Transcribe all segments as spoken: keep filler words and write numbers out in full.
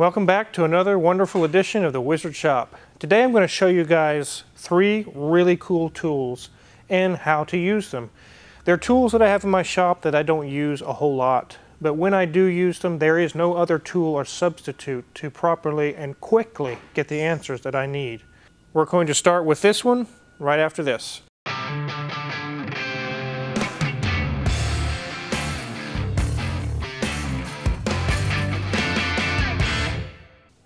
Welcome back to another wonderful edition of the Wizard Shop. Today I'm going to show you guys three really cool tools and how to use them. They're tools that I have in my shop that I don't use a whole lot, but when I do use them, there is no other tool or substitute to properly and quickly get the answers that I need. We're going to start with this one right after this.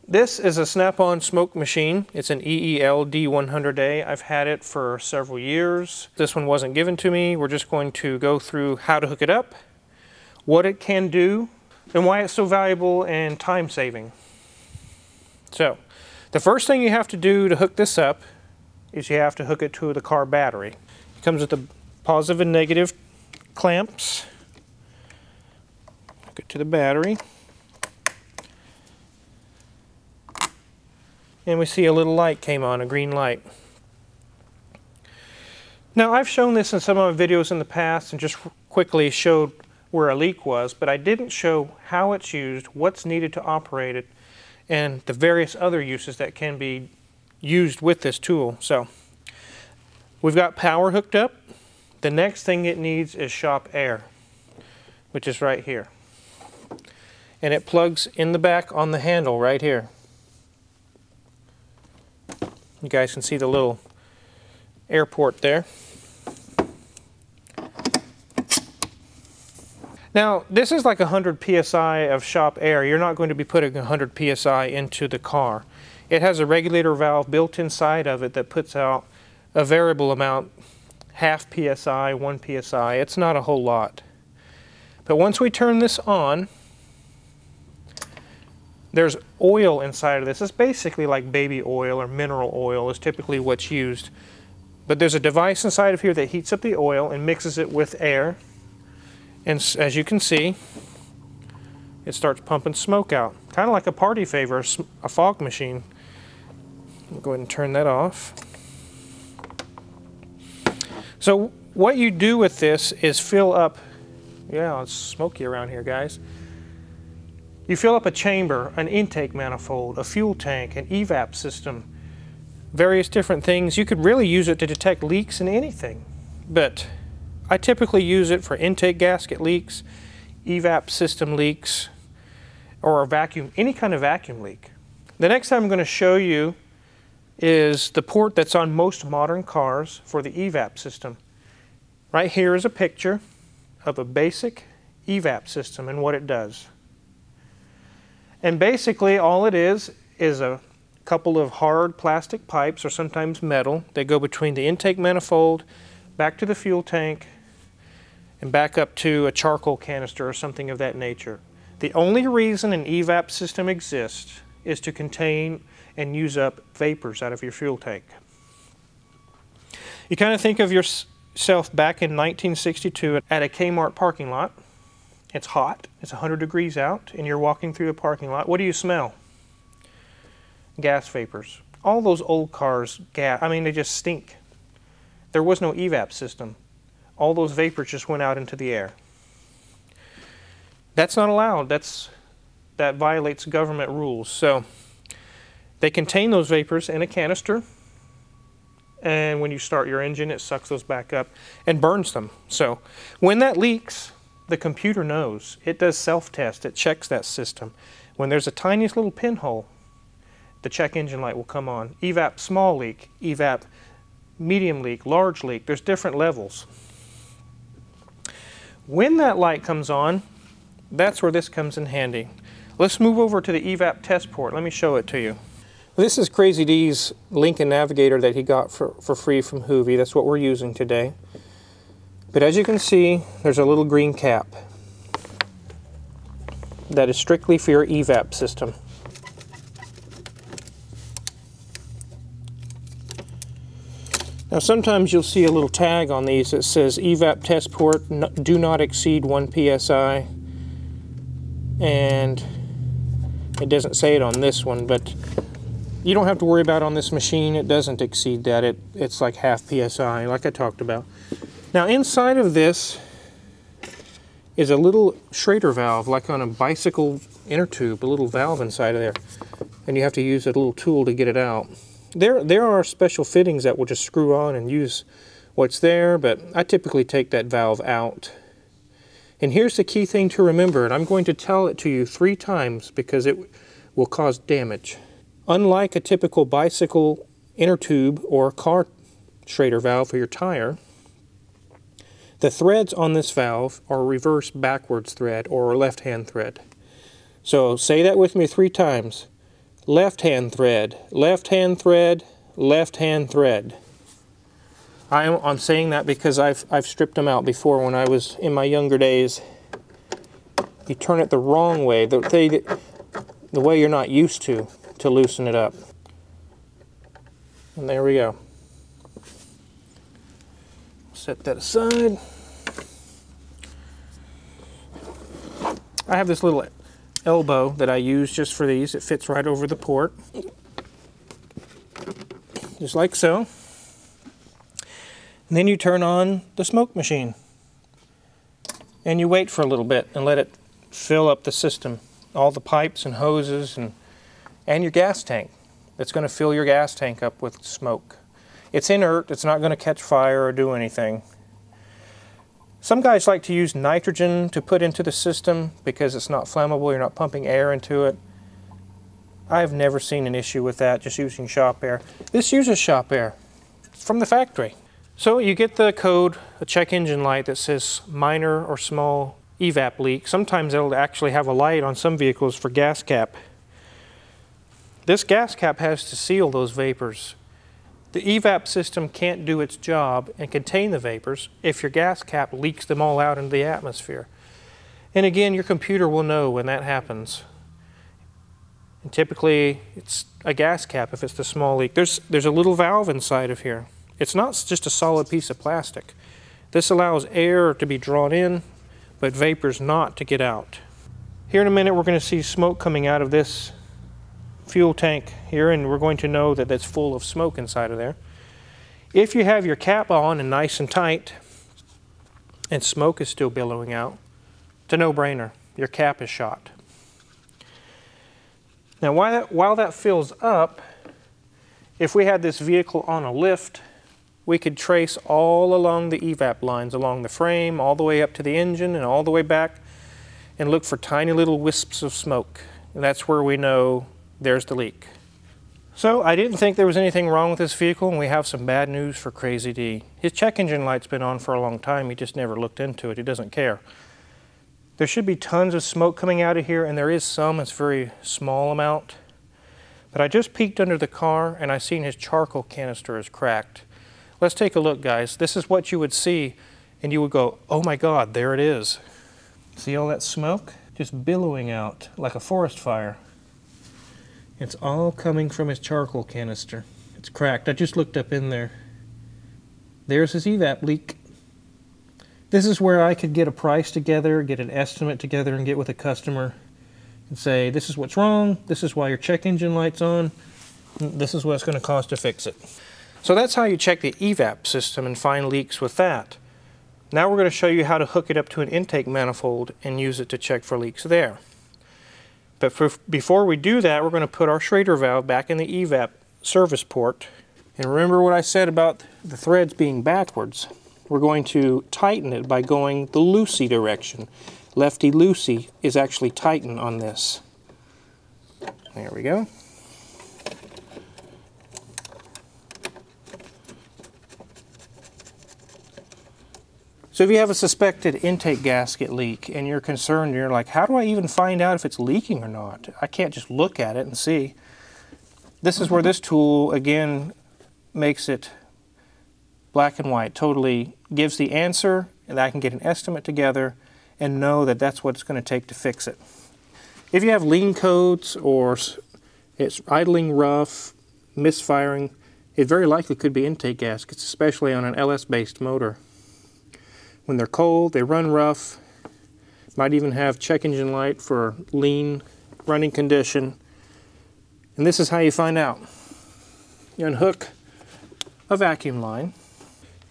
This is a Snap-on smoke machine. It's an E E L D one hundred A. I've had it for several years. This one wasn't given to me. We're just going to go through how to hook it up, what it can do, and why it's so valuable and time-saving. So, the first thing you have to do to hook this up is you have to hook it to the car battery. It comes with the positive and negative clamps. Hook it to the battery. And we see a little light came on, a green light. Now, I've shown this in some of my videos in the past and just quickly showed where a leak was, but I didn't show how it's used, what's needed to operate it, and the various other uses that can be used with this tool. So, we've got power hooked up. The next thing it needs is shop air, which is right here. And it plugs in the back on the handle right here. You guys can see the little air port there. Now, this is like one hundred P S I of shop air. You're not going to be putting one hundred P S I into the car. It has a regulator valve built inside of it that puts out a variable amount, half P S I, one P S I. It's not a whole lot. But once we turn this on, there's oil inside of this. It's basically like baby oil or mineral oil is typically what's used. But there's a device inside of here that heats up the oil and mixes it with air. And as you can see, it starts pumping smoke out. Kind of like a party favor, a fog machine. I'll go ahead and turn that off. So what you do with this is fill up, yeah, it's smoky around here, guys. You fill up a chamber, an intake manifold, a fuel tank, an E VAP system, various different things. You could really use it to detect leaks in anything, but I typically use it for intake gasket leaks, E VAP system leaks, or a vacuum, any kind of vacuum leak. The next time I'm going to show you is the port that's on most modern cars for the E VAP system. Right here is a picture of a basic E VAP system and what it does. And basically all it is is a couple of hard plastic pipes, or sometimes metal, that go between the intake manifold, back to the fuel tank, and back up to a charcoal canister or something of that nature. The only reason an E VAP system exists is to contain and use up vapors out of your fuel tank. You kind of think of yourself back in nineteen sixty-two at a Kmart parking lot. It's hot, it's one hundred degrees out, and you're walking through a parking lot. What do you smell? Gas vapors. All those old cars, gas, I mean, they just stink. There was no E VAP system. All those vapors just went out into the air. That's not allowed. That's, that violates government rules. So they contain those vapors in a canister, and when you start your engine, it sucks those back up and burns them. So when that leaks, the computer knows. It does self-test. It checks that system. When there's a tiniest little pinhole, the check engine light will come on. E VAP small leak, E VAP medium leak, large leak. There's different levels. When that light comes on, that's where this comes in handy. Let's move over to the E VAP test port. Let me show it to you. This is Crazy D's Lincoln Navigator that he got for, for free from Hoovie. That's what we're using today. But as you can see, there's a little green cap that is strictly for your E VAP system. Now sometimes you'll see a little tag on these that says E VAP test port do not exceed one P S I, and it doesn't say it on this one, but you don't have to worry about it on this machine. It doesn't exceed that. It, it's like half P S I, like I talked about. Now inside of this is a little Schrader valve, like on a bicycle inner tube, a little valve inside of there, and you have to use a little tool to get it out. There, there are special fittings that will just screw on and use what's there, but I typically take that valve out. And here's the key thing to remember, and I'm going to tell it to you three times because it will cause damage. Unlike a typical bicycle inner tube or car Schrader valve for your tire, the threads on this valve are reverse backwards thread or left hand thread. So say that with me three times. Left hand thread, left hand thread, left hand thread. I'm, I'm saying that because I've, I've stripped them out before when I was in my younger days. You turn it the wrong way, the, the, the way you're not used to, to loosen it up. And there we go. Set that aside. I have this little elbow that I use just for these. It fits right over the port. Just like so. And then you turn on the smoke machine. And you wait for a little bit and let it fill up the system. All the pipes and hoses and, and your gas tank. It's going to fill your gas tank up with smoke. It's inert, it's not going to catch fire or do anything. Some guys like to use nitrogen to put into the system because it's not flammable, you're not pumping air into it. I've never seen an issue with that, just using shop air. This uses shop air. It's from the factory. So you get the code, a check engine light that says minor or small E VAP leak. Sometimes it'll actually have a light on some vehicles for gas cap. This gas cap has to seal those vapors. The E VAP system can't do its job and contain the vapors if your gas cap leaks them all out into the atmosphere. And again, your computer will know when that happens. And typically, it's a gas cap if it's the small leak. There's, there's a little valve inside of here. It's not just a solid piece of plastic. This allows air to be drawn in, but vapors not to get out. Here in a minute, we're going to see smoke coming out of this fuel tank here, and we're going to know that that's full of smoke inside of there. If you have your cap on and nice and tight and smoke is still billowing out, it's a no-brainer. Your cap is shot. Now while that, while that fills up, if we had this vehicle on a lift, we could trace all along the E VAP lines, along the frame, all the way up to the engine and all the way back, and look for tiny little wisps of smoke. And that's where we know there's the leak. So I didn't think there was anything wrong with this vehicle, and we have some bad news for Crazy D. His check engine light's been on for a long time. He just never looked into it. He doesn't care. There should be tons of smoke coming out of here, and there is some. It's a very small amount. But I just peeked under the car, and I seen his charcoal canister is cracked. Let's take a look, guys. This is what you would see, and you would go, oh my God, there it is. See all that smoke? Just billowing out like a forest fire. It's all coming from his charcoal canister. It's cracked. I just looked up in there. There's his E VAP leak. This is where I could get a price together, get an estimate together, and get with a customer and say, this is what's wrong, this is why your check engine light's on, this is what it's going to cost to fix it. So that's how you check the E VAP system and find leaks with that. Now we're going to show you how to hook it up to an intake manifold and use it to check for leaks there. But for, before we do that, we're going to put our Schrader valve back in the E VAP service port. And remember what I said about the threads being backwards. We're going to tighten it by going the loosey direction. Lefty-loosey is actually tighten on this. There we go. So if you have a suspected intake gasket leak and you're concerned, you're like, how do I even find out if it's leaking or not? I can't just look at it and see. This is where this tool, again, makes it black and white, totally gives the answer, and I can get an estimate together and know that that's what it's going to take to fix it. If you have lean codes or it's idling rough, misfiring, it very likely could be intake gaskets, especially on an L S-based motor. When they're cold, they run rough, might even have check engine light for lean running condition. And this is how you find out. You unhook a vacuum line.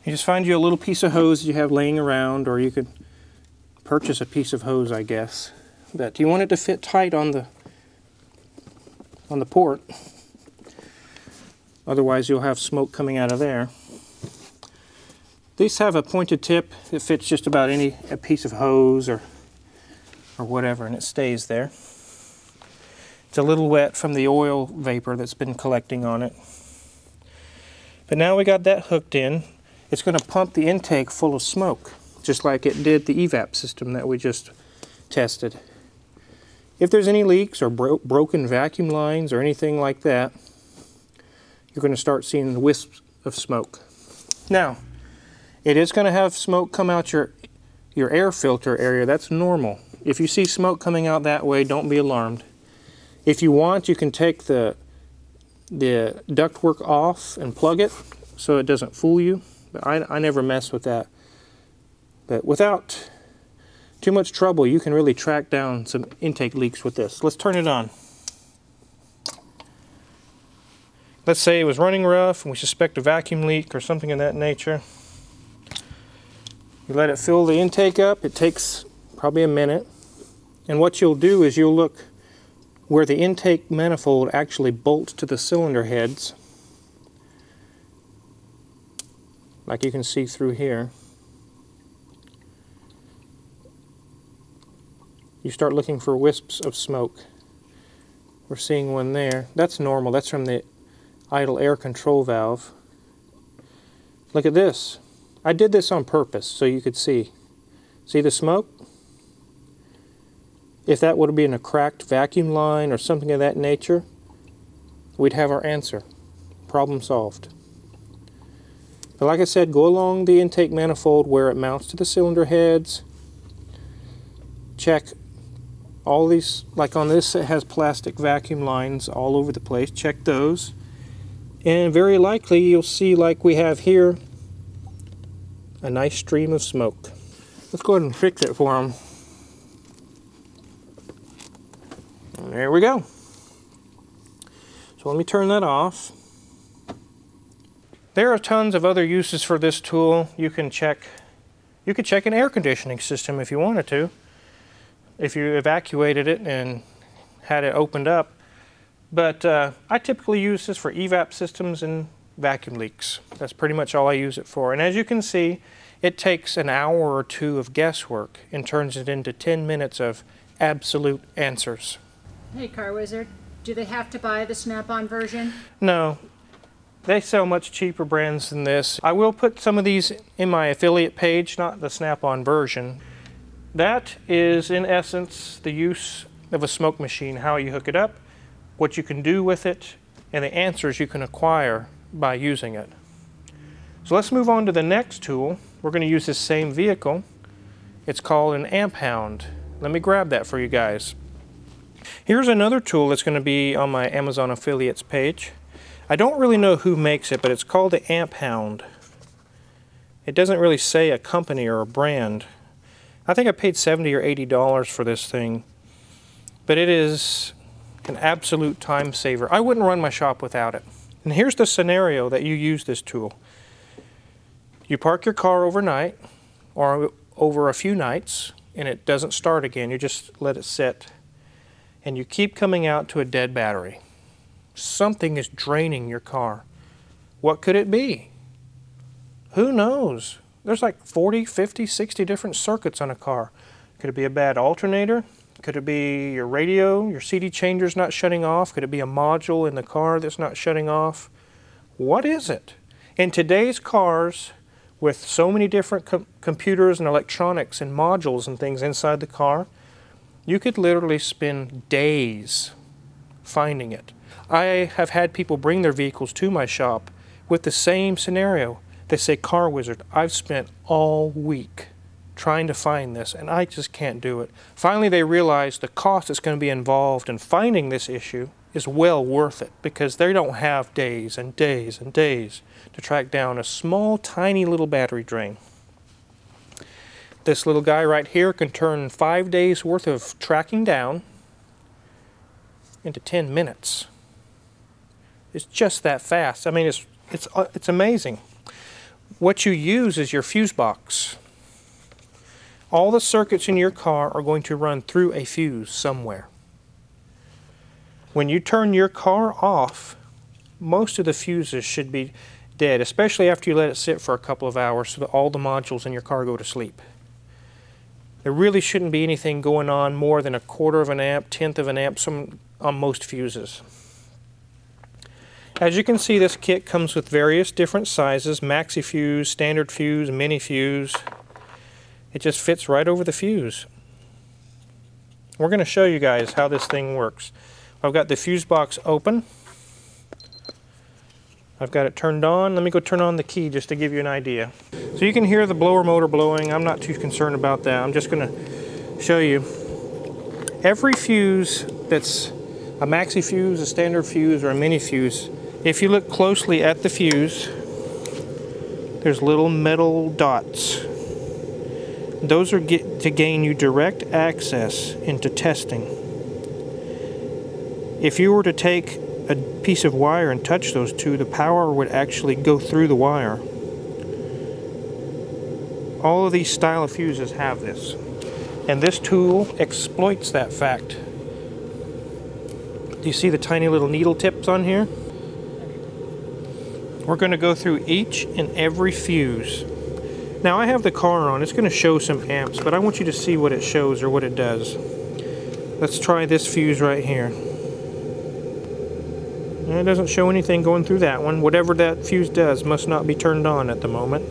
You just find you a little piece of hose you have laying around, or you could purchase a piece of hose, I guess. but you want it to fit tight on the on the port, otherwise you'll have smoke coming out of there. These have a pointed tip that fits just about any a piece of hose or or whatever, and it stays there. It's a little wet from the oil vapor that's been collecting on it. But now we got that hooked in, it's going to pump the intake full of smoke, just like it did the E VAP system that we just tested. If there's any leaks or bro broken vacuum lines or anything like that, you're going to start seeing wisps of smoke. Now, it is going to have smoke come out your, your air filter area. That's normal. If you see smoke coming out that way, don't be alarmed. If you want, you can take the, the ductwork off and plug it so it doesn't fool you. But I, I never mess with that. But without too much trouble, you can really track down some intake leaks with this. Let's turn it on. Let's say it was running rough and we suspect a vacuum leak or something of that nature. You let it fill the intake up. It takes probably a minute. And what you'll do is you'll look where the intake manifold actually bolts to the cylinder heads. Like you can see through here. You start looking for wisps of smoke. We're seeing one there. That's normal. That's from the idle air control valve. Look at this. I did this on purpose so you could see. See the smoke? If that would have been a cracked vacuum line or something of that nature, we'd have our answer. Problem solved. But like I said, go along the intake manifold where it mounts to the cylinder heads. Check all these, like on this it has plastic vacuum lines all over the place. Check those. And very likely you'll see, like we have here, a nice stream of smoke. Let's go ahead and fix it for them. And there we go. So let me turn that off. There are tons of other uses for this tool. You can check, you could check an air conditioning system if you wanted to. If you evacuated it and had it opened up. But uh, I typically use this for E VAP systems and vacuum leaks. That's pretty much all I use it for. And as you can see, it takes an hour or two of guesswork and turns it into ten minutes of absolute answers. Hey, Car Wizard, do they have to buy the Snap-on version? No. They sell much cheaper brands than this. I will put some of these in my affiliate page, not the Snap-on version. That is, in essence, the use of a smoke machine, how you hook it up, what you can do with it, and the answers you can acquire by using it. So let's move on to the next tool. We're going to use this same vehicle. It's called an Amp Hound. Let me grab that for you guys. Here's another tool that's going to be on my Amazon affiliates page. I don't really know who makes it, but it's called the Amp Hound. It doesn't really say a company or a brand. I think I paid seventy or eighty dollars for this thing, but it is an absolute time saver. I wouldn't run my shop without it. And here's the scenario that you use this tool. You park your car overnight or over a few nights and it doesn't start again. You just let it sit and you keep coming out to a dead battery. Something is draining your car. What could it be? Who knows? There's like forty, fifty, sixty different circuits on a car. Could it be a bad alternator? Could it be your radio, your C D changer's not shutting off? Could it be a module in the car that's not shutting off? What is it? In today's cars, with so many different com computers and electronics and modules and things inside the car, you could literally spend days finding it. I have had people bring their vehicles to my shop with the same scenario. They say, Car Wizard, I've spent all week trying to find this and I just can't do it. Finally they realize the cost that's going to be involved in finding this issue is well worth it, because they don't have days and days and days to track down a small tiny little battery drain. This little guy right here can turn five days worth of tracking down into ten minutes. It's just that fast. I mean, it's, it's, it's amazing. What you use is your fuse box. all the circuits in your car are going to run through a fuse somewhere. When you turn your car off, most of the fuses should be dead, especially after you let it sit for a couple of hours so that all the modules in your car go to sleep. There really shouldn't be anything going on more than a quarter of an amp, tenth of an amp some, on most fuses. As you can see, this kit comes with various different sizes, maxi fuse, standard fuse, mini fuse. It just fits right over the fuse. We're going to show you guys how this thing works. I've got the fuse box open. I've got it turned on. Let me go turn on the key just to give you an idea. So you can hear the blower motor blowing. I'm not too concerned about that. I'm just going to show you. Every fuse that's a maxi fuse, a standard fuse, or a mini fuse, if you look closely at the fuse, there's little metal dots. Those are get to gain you direct access into testing. If you were to take a piece of wire and touch those two, the power would actually go through the wire. All of these style of fuses have this, and this tool exploits that fact. Do you see the tiny little needle tips on here? We're going to go through each and every fuse. Now I have the car on. It's going to show some amps, but I want you to see what it shows or what it does. Let's try this fuse right here. And it doesn't show anything going through that one. Whatever that fuse does must not be turned on at the moment.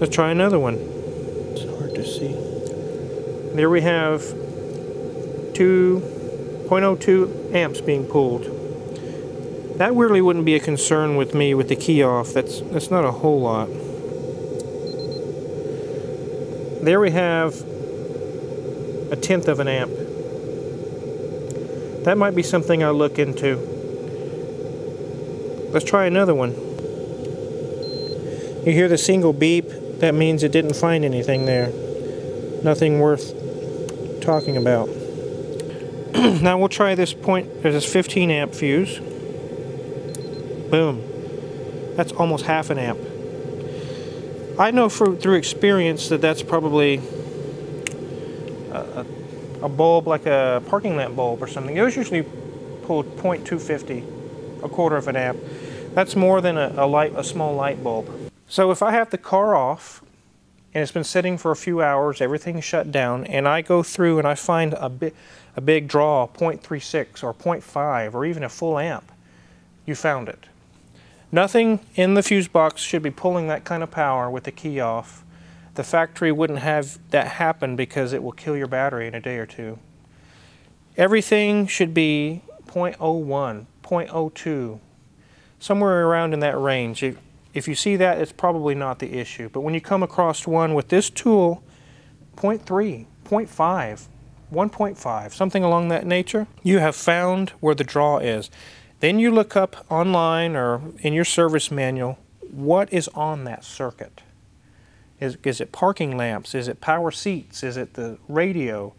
Let's try another one. It's hard to see. There we have two point oh two amps being pulled. That really wouldn't be a concern with me with the key off. That's, that's not a whole lot. There we have a tenth of an amp. That might be something I look into. Let's try another one. You hear the single beep, that means it didn't find anything there. Nothing worth talking about. Now we'll try this point, there's this fifteen amp fuse. Boom. That's almost half an amp. I know for, through experience that that's probably a, a bulb like a parking lamp bulb or something. Those usually pull point two fifty, a quarter of an amp. That's more than a, a, light, a small light bulb. So if I have the car off and it's been sitting for a few hours, everything's shut down, and I go through and I find a, bi a big draw, point three six or point five or even a full amp, you found it. Nothing in the fuse box should be pulling that kind of power with the key off. The factory wouldn't have that happen because it will kill your battery in a day or two. Everything should be point oh one, point oh two, somewhere around in that range. If, if you see that, it's probably not the issue. But when you come across one with this tool, point three, point five, one point five, something along that nature, you have found where the draw is. Then you look up online or in your service manual, what is on that circuit? Is, is it parking lamps? Is it power seats? Is it the radio?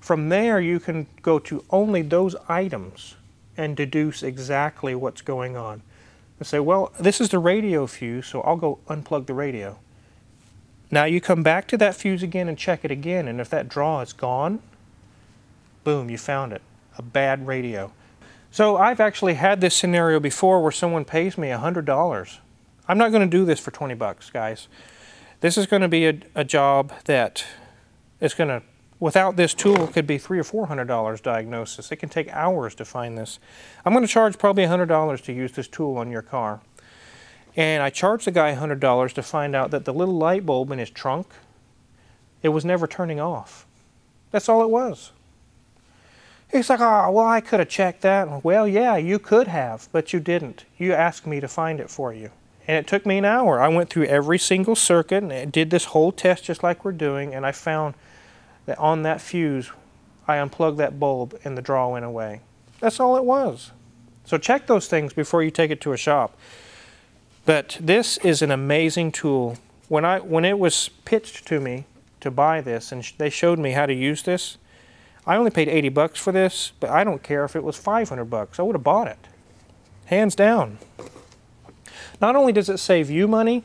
From there, you can go to only those items and deduce exactly what's going on. And say, well, this is the radio fuse, so I'll go unplug the radio. Now you come back to that fuse again and check it again, and if that draw is gone, boom, you found it. A bad radio. So I've actually had this scenario before where someone pays me a hundred dollars. I'm not going to do this for twenty bucks, guys. This is going to be a, a job that is going to, without this tool, could be three or four hundred dollars diagnosis. It can take hours to find this. I'm going to charge probably a hundred dollars to use this tool on your car. And I charged the guy a hundred dollars to find out that the little light bulb in his trunk, it was never turning off. That's all it was. He's like, oh, well, I could have checked that. Well, yeah, you could have, but you didn't. You asked me to find it for you. And it took me an hour. I went through every single circuit and did this whole test just like we're doing, and I found that on that fuse, I unplugged that bulb and the draw went away. That's all it was. So check those things before you take it to a shop. But this is an amazing tool. When, I, when it was pitched to me to buy this and sh they showed me how to use this, I only paid eighty bucks for this, but I don't care if it was five hundred bucks. I would have bought it, hands down. Not only does it save you money,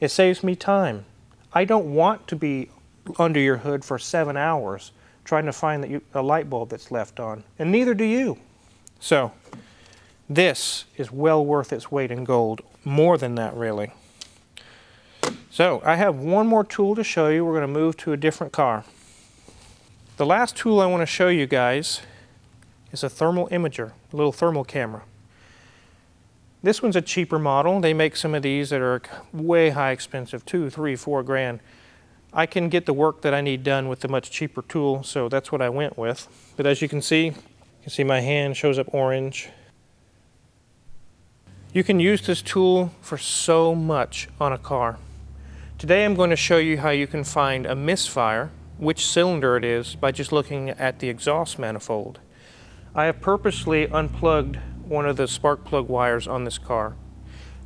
it saves me time. I don't want to be under your hood for seven hours trying to find that you, a light bulb that's left on, and neither do you. So this is well worth its weight in gold, more than that really. So I have one more tool to show you. We're going to move to a different car. The last tool I want to show you guys is a thermal imager, a little thermal camera. This one's a cheaper model. They make some of these that are way high expensive, two, three, four grand. I can get the work that I need done with the much cheaper tool, so that's what I went with. But as you can see, you can see my hand shows up orange. You can use this tool for so much on a car. Today I'm going to show you how you can find a misfire, which cylinder it is, by just looking at the exhaust manifold. I have purposely unplugged one of the spark plug wires on this car.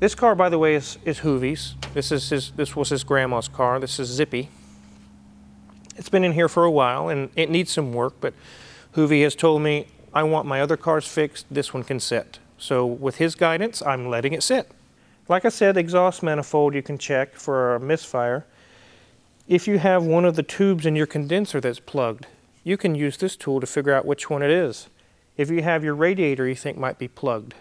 This car, by the way, is, is Hoovie's. This, is his, this was his grandma's car. This is Zippy. It's been in here for a while, and it needs some work, but Hoovie has told me, I want my other cars fixed, this one can sit. So with his guidance, I'm letting it sit. Like I said, exhaust manifold you can check for a misfire. If you have one of the tubes in your condenser that's plugged, you can use this tool to figure out which one it is. If you have your radiator you think might be plugged,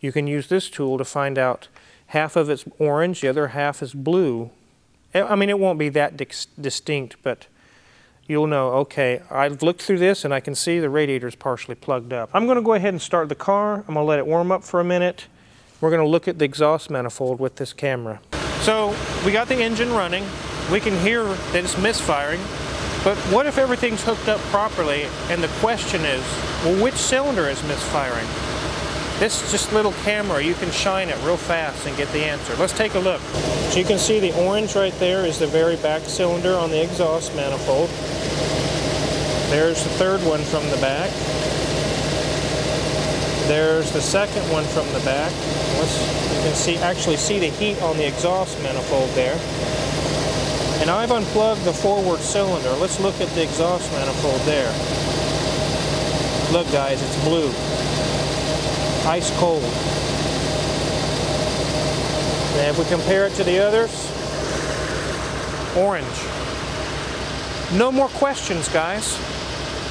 you can use this tool to find out half of it's orange, the other half is blue. I mean, it won't be that distinct, but you'll know, okay, I've looked through this and I can see the radiator's partially plugged up. I'm going to go ahead and start the car. I'm going to let it warm up for a minute. We're going to look at the exhaust manifold with this camera. So we got the engine running. We can hear that it's misfiring. But what if everything's hooked up properly and the question is, well, which cylinder is misfiring? This just little camera, you can shine it real fast and get the answer. Let's take a look. So you can see the orange right there is the very back cylinder on the exhaust manifold. There's the third one from the back. There's the second one from the back. Let's, you can see actually see the heat on the exhaust manifold there. And I've unplugged the forward cylinder. Let's look at the exhaust manifold there. Look guys, it's blue. Ice cold. And if we compare it to the others, orange. No more questions, guys.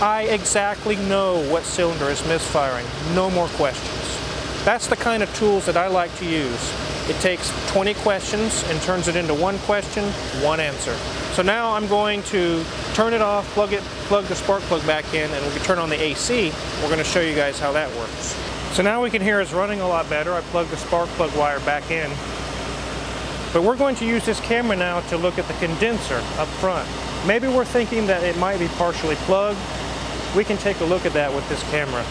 I exactly know what cylinder is misfiring. No more questions. That's the kind of tools that I like to use. It takes twenty questions and turns it into one question, one answer. So now I'm going to turn it off, plug it, plug the spark plug back in, and we can turn on the A C. We're going to show you guys how that works. So now we can hear it's running a lot better. I plugged the spark plug wire back in. But we're going to use this camera now to look at the condenser up front. Maybe we're thinking that it might be partially plugged. We can take a look at that with this camera.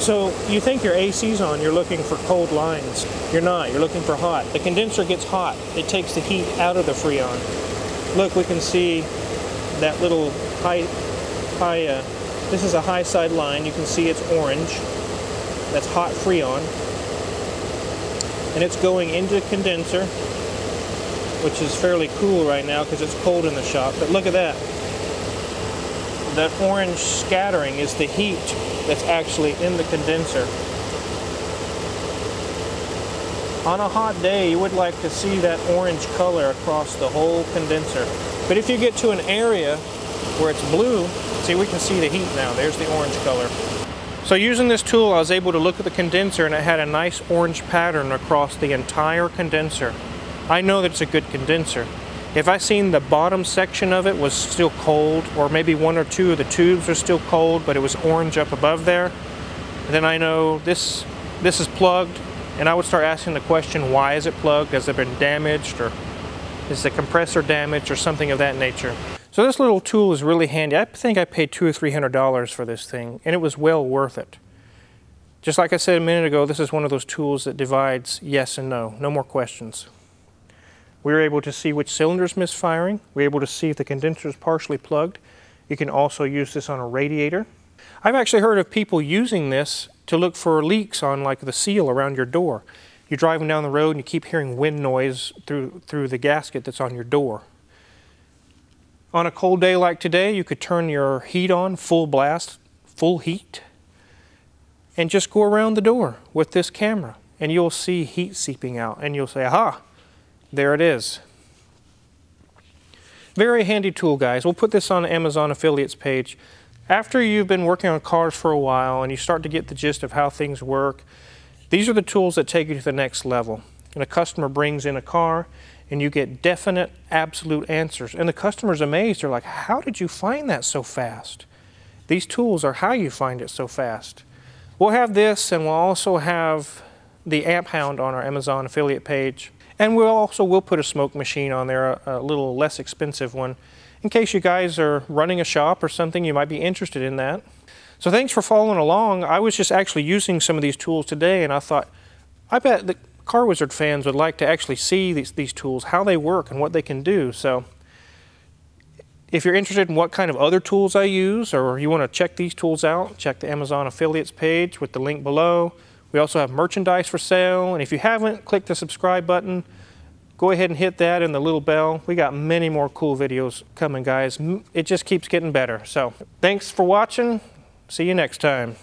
So you think your A C's on, you're looking for cold lines. You're not, you're looking for hot. The condenser gets hot. It takes the heat out of the Freon. Look, we can see that little high, high uh, this is a high side line. You can see it's orange. That's hot Freon. And it's going into the condenser, which is fairly cool right now because it's cold in the shop, but look at that. That orange scattering is the heat that's actually in the condenser. On a hot day, you would like to see that orange color across the whole condenser. But if you get to an area where it's blue, see, we can see the heat now. There's the orange color. So using this tool, I was able to look at the condenser and it had a nice orange pattern across the entire condenser. I know that it's a good condenser. If I seen the bottom section of it was still cold, or maybe one or two of the tubes are still cold, but it was orange up above there, then I know this, this is plugged, and I would start asking the question, why is it plugged? Has it been damaged, or is the compressor damaged, or something of that nature? So this little tool is really handy. I think I paid two or three hundred dollars for this thing, and it was well worth it. Just like I said a minute ago, this is one of those tools that divides yes and no. No more questions. We were able to see which cylinder is misfiring. We were able to see if the condenser is partially plugged. You can also use this on a radiator. I've actually heard of people using this to look for leaks on like the seal around your door. You're driving down the road and you keep hearing wind noise through, through the gasket that's on your door. On a cold day like today, you could turn your heat on full blast, full heat, and just go around the door with this camera, and you'll see heat seeping out, and you'll say, aha, there it is. Very handy tool, guys. We'll put this on the Amazon affiliates page. After you've been working on cars for a while and you start to get the gist of how things work, these are the tools that take you to the next level. And a customer brings in a car and you get definite, absolute answers. And the customer's amazed. They're like, how did you find that so fast? These tools are how you find it so fast. We'll have this, and we'll also have the Amp Hound on our Amazon affiliate page. And we'll also we'll put a smoke machine on there, a, a little less expensive one, in case you guys are running a shop or something, you might be interested in that. So thanks for following along. I was just actually using some of these tools today, and I thought, I bet the Car Wizard fans would like to actually see these, these tools, how they work and what they can do. So if you're interested in what kind of other tools I use, or you want to check these tools out, check the Amazon affiliates page with the link below. We also have merchandise for sale, and if you haven't, click the subscribe button. Go ahead and hit that and the little bell. We got many more cool videos coming, guys. It just keeps getting better. So thanks for watching. See you next time.